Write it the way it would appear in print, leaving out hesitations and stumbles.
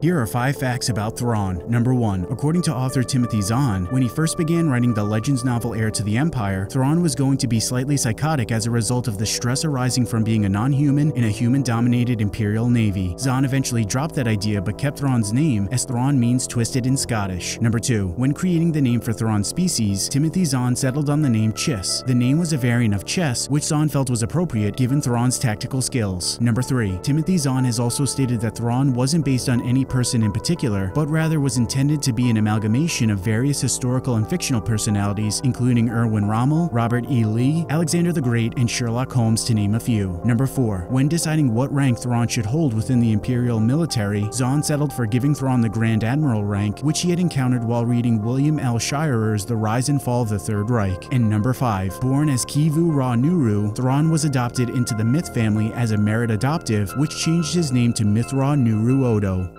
Here are 5 facts about Thrawn. Number 1. According to author Timothy Zahn, when he first began writing the Legends novel Heir to the Empire, Thrawn was going to be slightly psychotic as a result of the stress arising from being a non-human in a human-dominated Imperial Navy. Zahn eventually dropped that idea but kept Thrawn's name, as Thrawn means twisted in Scottish. Number 2. When creating the name for Thrawn's species, Timothy Zahn settled on the name Chiss. The name was a variant of chess, which Zahn felt was appropriate given Thrawn's tactical skills. Number 3. Timothy Zahn has also stated that Thrawn wasn't based on any person in particular, but rather was intended to be an amalgamation of various historical and fictional personalities, including Erwin Rommel, Robert E. Lee, Alexander the Great, and Sherlock Holmes, to name a few. Number 4. When deciding what rank Thrawn should hold within the Imperial military, Zahn settled for giving Thrawn the Grand Admiral rank, which he had encountered while reading William L. Shirer's The Rise and Fall of the Third Reich. And number 5. Born as Kivu Ra Nuru, Thrawn was adopted into the Mith family as a merit adoptive, which changed his name to Mithra Nuru Odo.